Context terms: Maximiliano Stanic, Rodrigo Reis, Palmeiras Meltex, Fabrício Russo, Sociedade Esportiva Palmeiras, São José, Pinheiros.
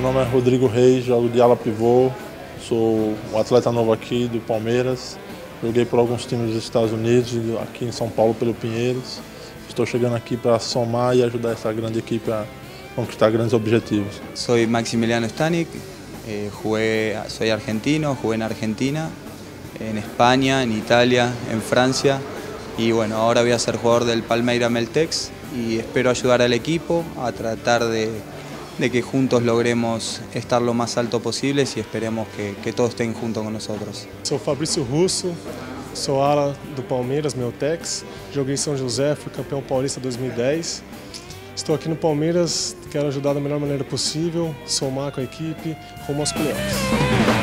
Meu nome é Rodrigo Reis, jogo de ala pivô, sou um atleta novo aqui do Palmeiras. Joguei por alguns times dos Estados Unidos, aqui em São Paulo pelo Pinheiros. Estou chegando aqui para somar e ajudar essa grande equipe a conquistar grandes objetivos. Sou Maximiliano Stanic, sou argentino, joguei na Argentina, em Espanha, em Itália, em França. Y bueno, ahora voy a ser jugador del Palmeiras Meltex y espero ayudar al equipo a tratar de que juntos logremos estar lo más alto posible y esperemos que todos estén juntos con nosotros. Soy Fabrício Russo, sou ala do Palmeiras Meltex, joguei em São José, fui campeão paulista 2010. Estou aqui no Palmeiras, quero ajudar da melhor maneira possível, somar com a equipe, rumo aos playoffs.